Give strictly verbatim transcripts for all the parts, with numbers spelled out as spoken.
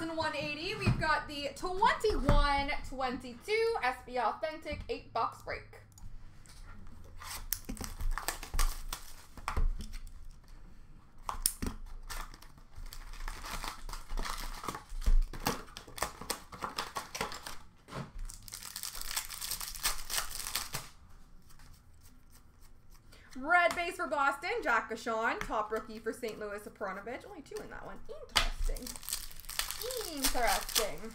two thousand one eighty, we've got the twenty-one twenty-two S B L Authentic eight box break. Red base for Boston, Jack Gachon. Top rookie for Saint Louis, Sopranovic. Only two in that one. Interesting. Interesting.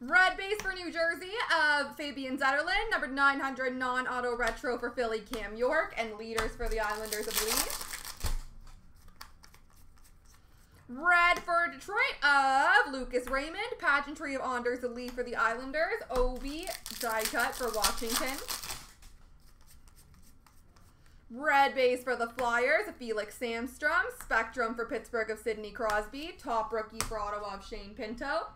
Red base for New Jersey of Fabian Zetterlund. Number nine hundred non-auto retro for Philly, Cam York. And leaders for the Islanders of Lee. Red for Detroit of Lucas Raymond. Pageantry of Anders Lee for the Islanders. Obi die cut for Washington. Red base for the Flyers, Felix Sandstrom. Spectrum for Pittsburgh of Sidney Crosby. Top rookie for Ottawa of Shane Pinto.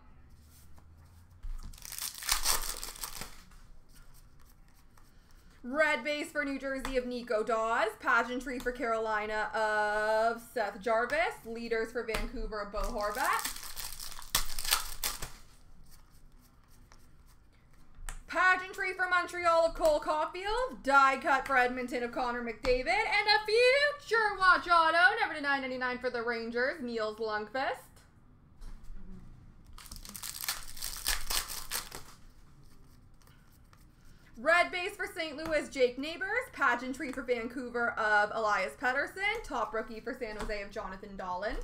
Red base for New Jersey of Nico Daws. Pageantry for Carolina of Seth Jarvis. Leaders for Vancouver of Bo Horvat. Pageantry for Montreal of Cole Caufield. Die cut for Edmonton of Connor McDavid. And a future watch auto, number to nine ninety-nine for the Rangers, Nils Lundkvist. Red base for Saint Louis, Jake Neighbors. Pageantry for Vancouver of Elias Pettersson. Top rookie for San Jose of Jonathan Dahlin.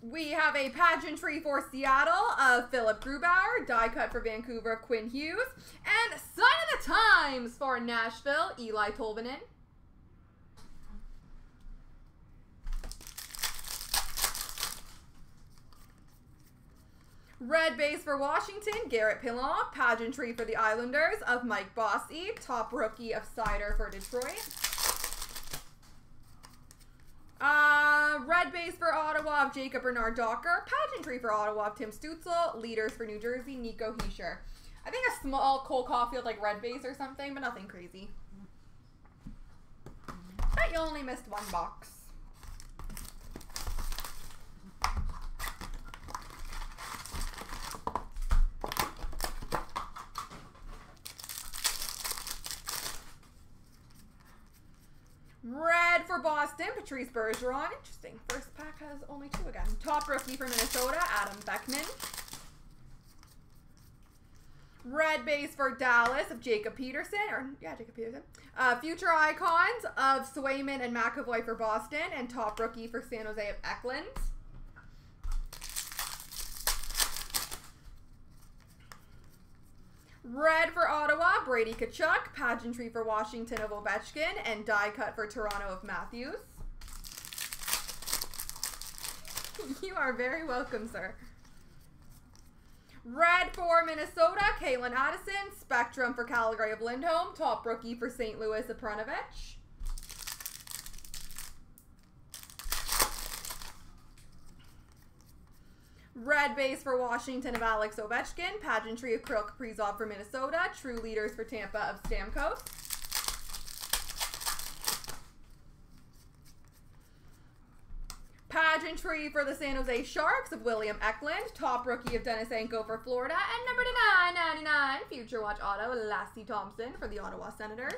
We have a pageantry for Seattle of Philip Grubauer, die cut for Vancouver of Quinn Hughes, and Sign of the Times for Nashville, Eli Tolvanen. Red base for Washington, Garrett Pilon. Pageantry for the Islanders of Mike Bossy, top rookie of Cider for Detroit. Uh, red base for Ottawa of Jacob Bernard Docker. Pageantry for Ottawa of Tim Stützle. Leaders for New Jersey, Nico Hischier. I think a small Cole Caufield, like red base or something, but nothing crazy. Bet you only missed one box. Red for Boston, Patrice Bergeron. Interesting. First pack has only two again. Top rookie for Minnesota, Adam Beckman. Red base for Dallas of Jacob Peterson. Or, yeah, Jacob Peterson. Uh, future icons of Swayman and McAvoy for Boston. And top rookie for San Jose of Eklund. Red for Ottawa, Brady Tkachuk. Pageantry for Washington of Ovechkin. And die cut for Toronto of Matthews. You are very welcome, sir. Red for Minnesota, Kalen Addison. Spectrum for Calgary of Lindholm. Top rookie for Saint Louis, Sopranovic. Red base for Washington of Alex Ovechkin. Pageantry of Kirill Kaprizov for Minnesota. True leaders for Tampa of Stamkos. Pageantry for the San Jose Sharks of William Eklund. Top rookie of Denisenko for Florida. And number to nine ninety-nine, future watch auto, Lassie Thompson for the Ottawa Senators.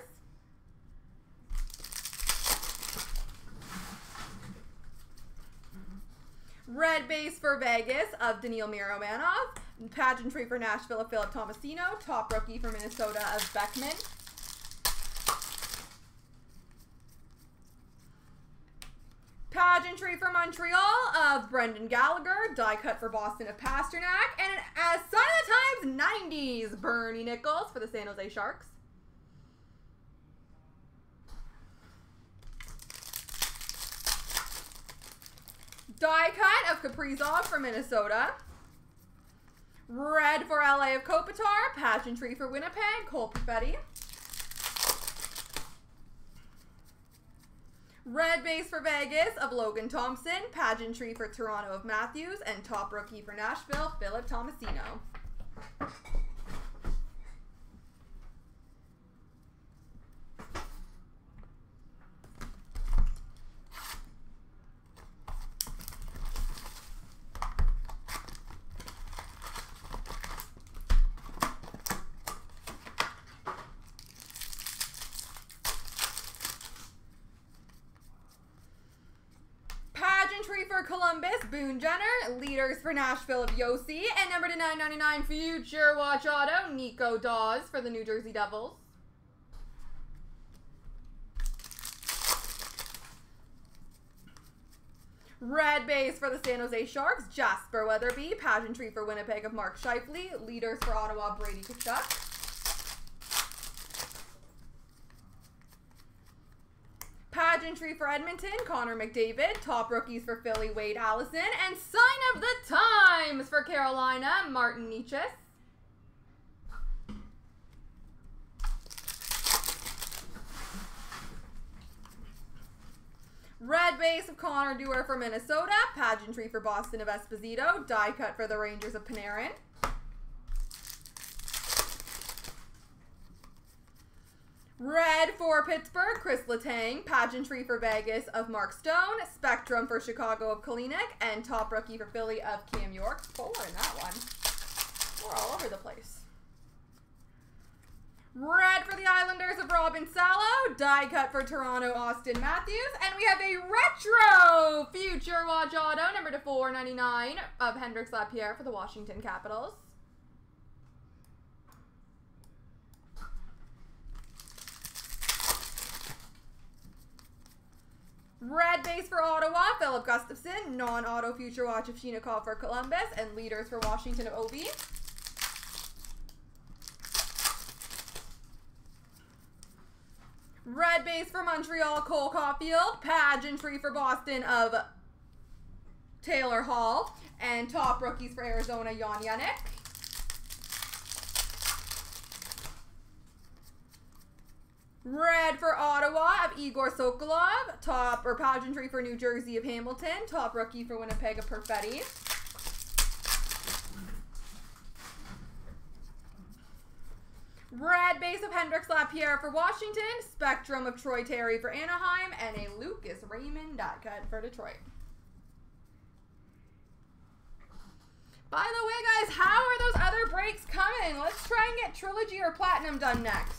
Red base for Vegas of Daniil Miromanov. Pageantry for Nashville of Filip Tomasino. Top rookie for Minnesota of Beckman. Pageantry for Montreal of Brendan Gallagher. Die cut for Boston of Pasternak. And an, as Sign of the Times nineties, Bernie Nichols for the San Jose Sharks. Die cut of Kaprizov for Minnesota. Red for L A of Kopitar. Pageantry for Winnipeg, Cole Perfetti. Red base for Vegas of Logan Thompson. Pageantry for Toronto of Matthews. And top rookie for Nashville, Filip Tomasino. for Columbus, Boone Jenner. Leaders for Nashville of Yossi. And number to nine ninety-nine Future Watch Auto, Nico Daws for the New Jersey Devils. Red base for the San Jose Sharks, Jasper Weatherby. Pageantry for Winnipeg of Mark Scheifele. Leaders for Ottawa, Brady Tkachuk. Pageantry for Edmonton, Connor McDavid. Top rookies for Philly, Wade Allison. And sign of the times for Carolina, Martin Nichas. Red base of Connor Dewar for Minnesota. Pageantry for Boston of Esposito. Die cut for the Rangers of Panarin. Red for Pittsburgh, Chris Letang. Pageantry for Vegas of Mark Stone. Spectrum for Chicago of Kalinic. And top rookie for Philly of Cam York. Four in that one. We're all over the place. Red for the Islanders of Robin Sallow. Die cut for Toronto, Auston Matthews. And we have a retro Future Watch Auto, number to four ninety-nine of Hendrix Lapierre for the Washington Capitals. Red base for Ottawa, Philip Gustafson. Non-auto future watch of Chinakhov for Columbus. And leaders for Washington of Ovi. Red base for Montreal, Cole Caufield. Pageantry for Boston of Taylor Hall. And top rookies for Arizona, Jan Yannick. Red for Ottawa of Igor Sokolov. Top or pageantry for New Jersey of Hamilton. Top rookie for Winnipeg of Perfetti. Red base of Hendrix Lapierre for Washington. Spectrum of Troy Terry for Anaheim. And a Lucas Raymond dot cut for Detroit. By the way, guys, how are those other breaks coming? Let's try and get Trilogy or Platinum done next.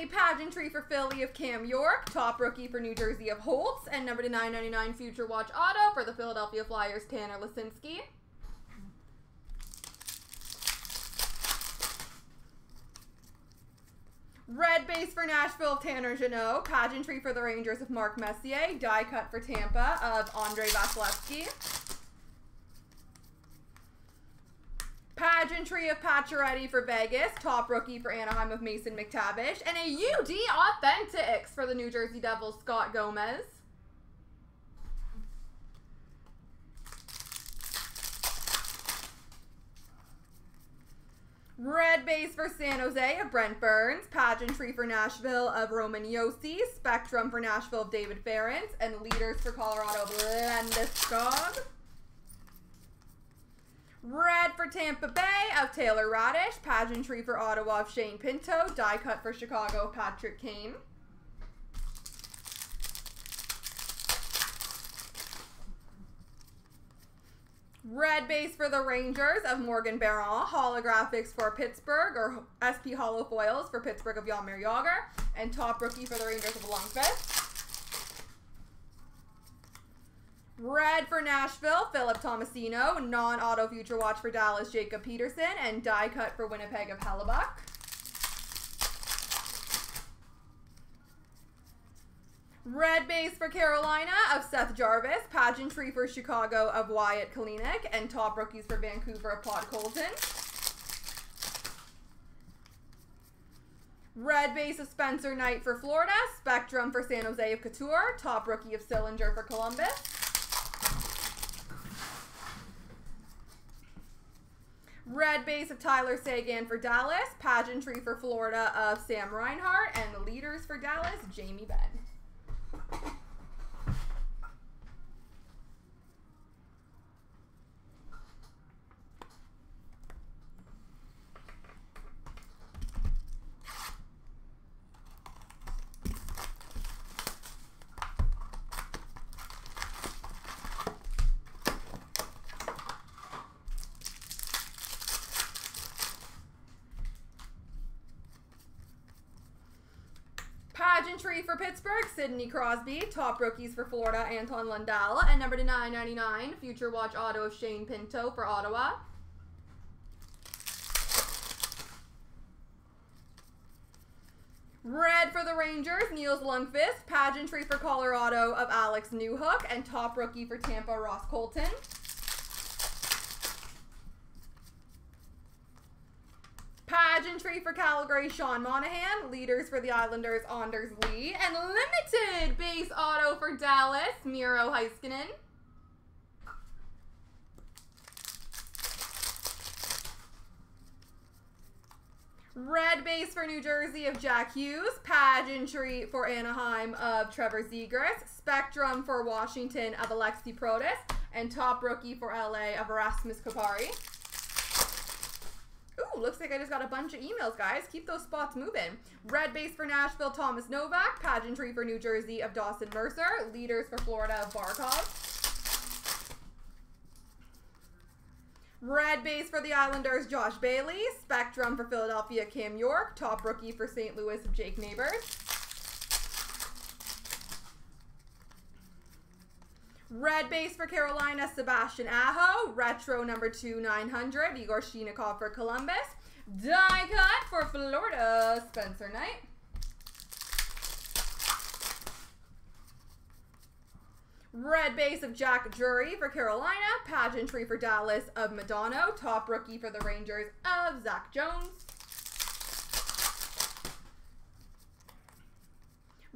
A pageantry for Philly of Cam York, top rookie for New Jersey of Holtz, and number to nine ninety-nine Future Watch Auto for the Philadelphia Flyers, Tanner Lisinski. Red base for Nashville, Tanner Jeannot. Pageantry for the Rangers of Mark Messier. Die cut for Tampa of Andre Vasilevsky. Pageantry of Pacioretty for Vegas. Top rookie for Anaheim of Mason McTavish. And a U D Authentics for the New Jersey Devils, Scott Gomez. Red base for San Jose of Brent Burns. Pageantry for Nashville of Roman Yossi. Spectrum for Nashville of David Ferentz. And leaders for Colorado of Landeskog. Red for Tampa Bay of Taylor Radish. Pageantry for Ottawa of Shane Pinto. Die cut for Chicago, Patrick Kane. Red base for the Rangers of Morgan Barron. Holographics for Pittsburgh, or S P Hollow Foils for Pittsburgh of Jaromir Jagr. And top rookie for the Rangers of Lundkvist. Red for Nashville, Filip Tomasino. Non-auto future watch for Dallas, Jacob Peterson. And die cut for Winnipeg of Hellebuck. Red base for Carolina of Seth Jarvis. Pageantry for Chicago of Wyatt Kalinic. And top rookies for Vancouver of Pod Colton. Red base of Spencer Knight for Florida. Spectrum for San Jose of Couture. Top rookie of Sillinger for Columbus. Red base of Tyler Seguin for Dallas. Pageantry for Florida of Sam Reinhart. And the leaders for Dallas, Jamie Benn. Entry for Pittsburgh, Sidney Crosby. Top rookies for Florida, Anton Lundell. And number to nine ninety-nine, Future Watch Auto, Shane Pinto for Ottawa. Red for the Rangers, Nils Lundkvist. Pageantry for Colorado of Alex Newhook. And top rookie for Tampa, Ross Colton. Pageantry for Calgary, Sean Monahan. Leaders for the Islanders, Anders Lee. And limited base auto for Dallas, Miro Heiskanen. Red base for New Jersey of Jack Hughes. Pageantry for Anaheim of Trevor Zegras. Spectrum for Washington of Alexi Protas. And top rookie for L A of Erasmus Koppari. Ooh, looks like I just got a bunch of emails, guys. Keep those spots moving. Red base for Nashville, Thomas Novak. Pageantry for New Jersey of Dawson Mercer. Leaders for Florida of Barkov. Red base for the Islanders, Josh Bailey. Spectrum for Philadelphia, Cam York. Top rookie for Saint Louis of Jake Neighbors. Red base for Carolina, Sebastian Aho. Retro number two nine hundred, Igor Chinakhov for Columbus. Die cut for Florida, Spencer Knight. Red base of Jack Drury for Carolina. Pageantry for Dallas of Madonna. Top rookie for the Rangers of Zach Jones.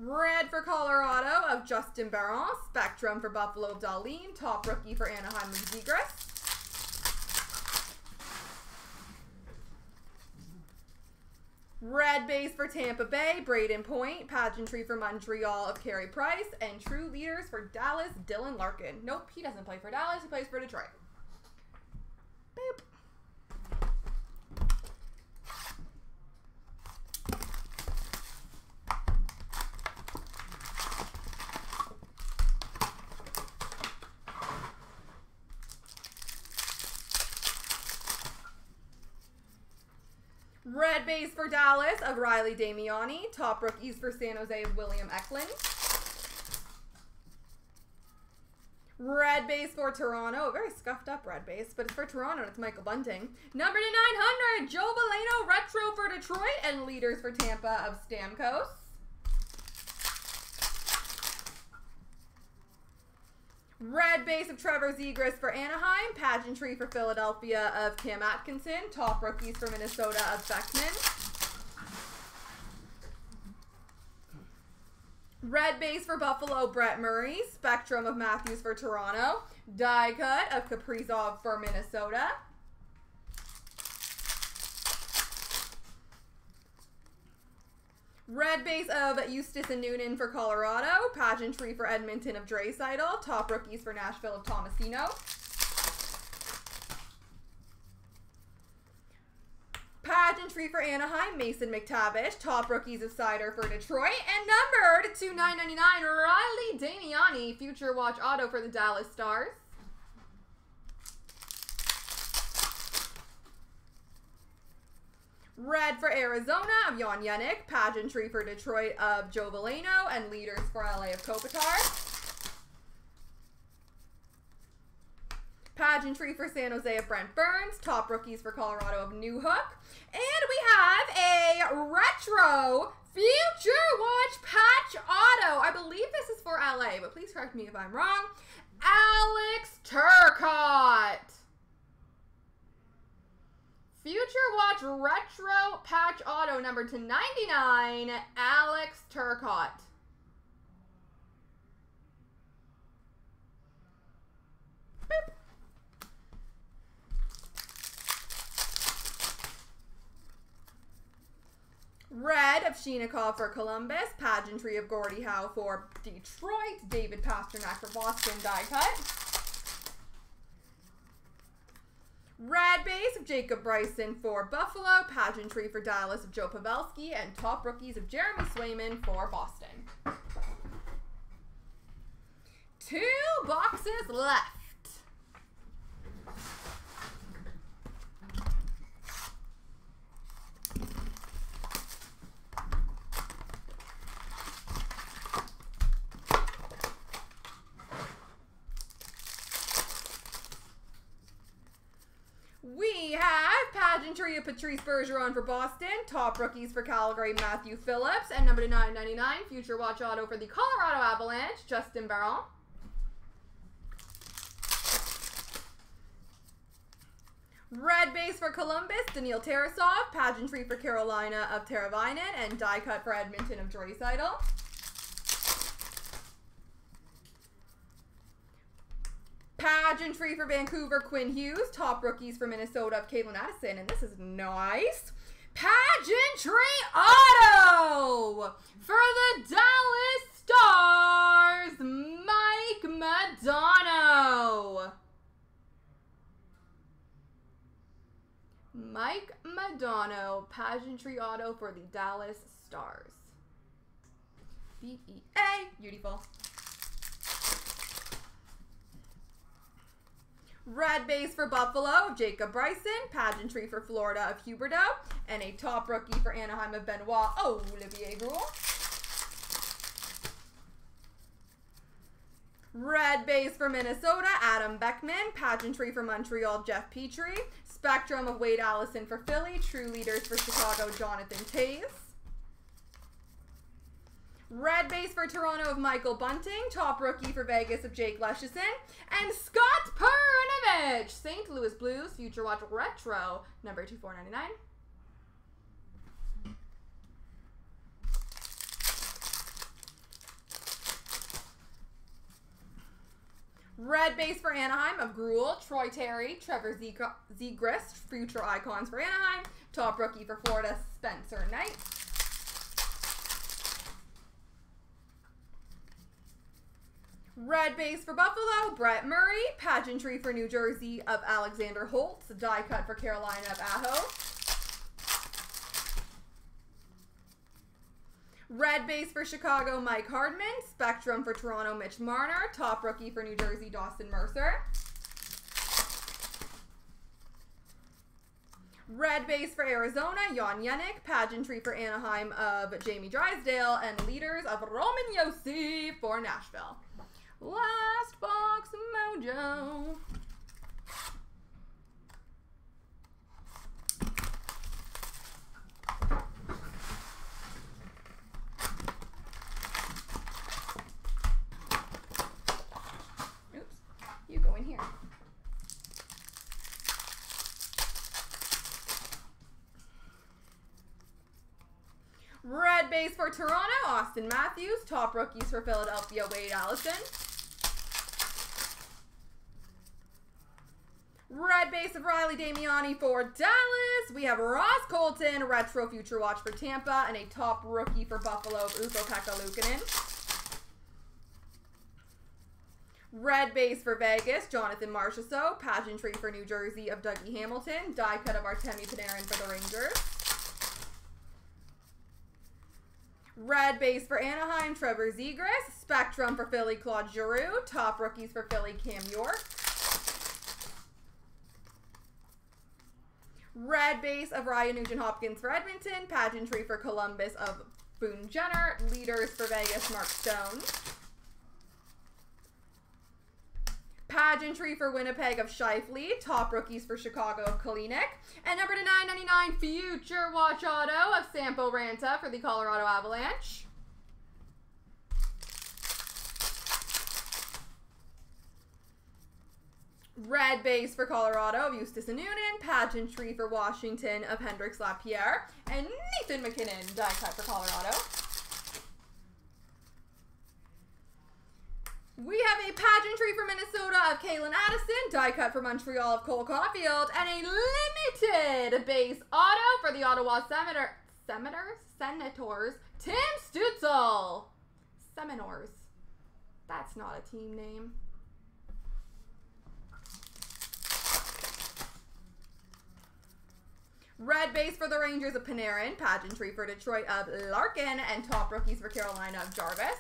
Red for Colorado of Justin Barron. Spectrum for Buffalo of Dahlin. Top rookie for Anaheim of Zegras. Red base for Tampa Bay, Braden Point. Pageantry for Montreal of Carey Price. And true leaders for Dallas, Dylan Larkin. Nope, he doesn't play for Dallas. He plays for Detroit. Boop. Red base for Dallas of Riley Damiani. Top rookies for San Jose of William Eklund. Red base for Toronto. Very scuffed up red base, but it's for Toronto. It's Michael Bunting. Number to nine hundred, Joe Veleno. Retro for Detroit and leaders for Tampa of Stamkos. Red base of Trevor Zegras for Anaheim. Pageantry for Philadelphia of Cam Atkinson. Top rookies for Minnesota of Beckman. Red base for Buffalo, Brett Murray. Spectrum of Matthews for Toronto. Die cut of Kaprizov for Minnesota. Red base of Eustace and Noonan for Colorado. Pageantry for Edmonton of Draisaitl. Top rookies for Nashville of Tomasino. Pageantry for Anaheim, Mason McTavish. Top rookies of Cider for Detroit. And numbered to nine ninety-nine, Riley Damiani. Future Watch Auto for the Dallas Stars. Red for Arizona of Jan Yannick. Pageantry for Detroit of Joe Veleno. And leaders for L A of Kopitar. Pageantry for San Jose of Brent Burns. Top rookies for Colorado of Newhook. And we have a retro Future Watch patch auto. I believe this is for L A, but please correct me if I'm wrong. Alex Turcotte. Future Watch Retro Patch Auto number two ninety-nine, Alex Turcotte. Boop. Red of Chinakhov for Columbus. Pageantry of Gordie Howe for Detroit. David Pastrnak for Boston. Die cut. Red base of Jacob Bryson for Buffalo. Pageantry for Dallas of Joe Pavelski. And top rookies of Jeremy Swayman for Boston. Two boxes left. three of Patrice Bergeron for Boston. Top rookies for Calgary, Matthew Phillips. And number to nine ninety-nine, Future Watch Auto for the Colorado Avalanche, Justin Barron. Red base for Columbus, Daniil Tarasov. Pageantry for Carolina of Teravainen. And die cut for Edmonton of Draisaitl. Pageantry for Vancouver, Quinn Hughes. Top rookies for Minnesota of Caitlin Addison. And this is nice. Pageantry auto for the Dallas Stars, Mike Modano. Mike Modano, pageantry auto for the Dallas Stars. B E A, beautiful. Red base for Buffalo, Jacob Bryson. Pageantry for Florida of Huberdeau. And a top rookie for Anaheim of Benoit, Olivier Groulx. Red base for Minnesota, Adam Beckman. Pageantry for Montreal, Jeff Petrie. Spectrum of Wade Allison for Philly. True Leaders for Chicago, Jonathan Toews. Red base for Toronto of Michael Bunting. Top rookie for Vegas of Jake Lesheson. And Scott Perunovich, Saint Louis Blues, Future Watch Retro, number two four ninety-nine. Red base for Anaheim of Gruel, Troy Terry, Trevor Zegras, Future Icons for Anaheim. Top rookie for Florida, Spencer Knight. Red base for Buffalo, Brett Murray. Pageantry for New Jersey of Alexander Holtz. Die cut for Carolina of Aho. Red base for Chicago, Mike Hardman. Spectrum for Toronto, Mitch Marner. Top rookie for New Jersey, Dawson Mercer. Red base for Arizona, Jan Jenick. Pageantry for Anaheim of Jamie Drysdale. And leaders of Roman Josi for Nashville. Last box mojo. Oops, you go in here. Red base for Toronto, Auston Matthews. Top rookies for Philadelphia, Wade Allison. Red base of Riley Damiani for Dallas. We have Ross Colton, retro future watch for Tampa, and a top rookie for Buffalo of Ukko Pekka. Red base for Vegas, Jonathan Marchessault. Pageantry for New Jersey of Dougie Hamilton. Die cut of Artemi Panarin for the Rangers. Red base for Anaheim, Trevor Zegras. Spectrum for Philly, Claude Giroux. Top rookies for Philly, Cam York. Red base of Ryan Nugent-Hopkins for Edmonton. Pageantry for Columbus of Boone Jenner. Leaders for Vegas, Mark Stone. Pageantry for Winnipeg of Scheifele. Top rookies for Chicago of Kalinic. And number to nine ninety-nine, Future Watch Auto of Sampo Ranta for the Colorado Avalanche. Red base for Colorado of Eustace Anunin. Pageantry for Washington of Hendrix Lapierre. And Nathan McKinnon, die cut for Colorado. We have a pageantry for Minnesota of Kalen Addison. Die cut for Montreal of Cole Caufield. And a limited base auto for the Ottawa Senator, Senator, Senators, Tim Stützle. Seminars. That's not a team name. Red base for the Rangers of Panarin. Pageantry for Detroit of Larkin. And top rookies for Carolina of Jarvis.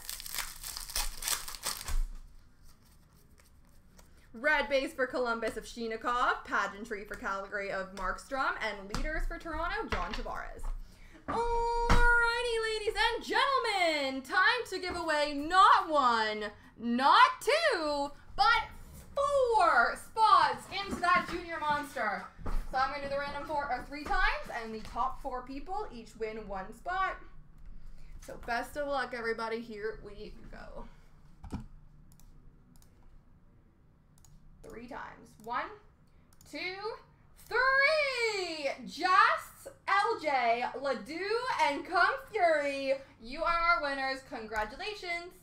Red base for Columbus of Chinakhov. Pageantry for Calgary of Markstrom. And leaders for Toronto, John Tavares. Alrighty, ladies and gentlemen. Time to give away not one, not two, but four spots into that Junior Monster. So I'm going to do the random four or three times, and the top four people each win one spot. So best of luck, everybody. Here we go. Three times. One, two, three! Just, L J, Ledoux, and Kung Fury. You are our winners. Congratulations.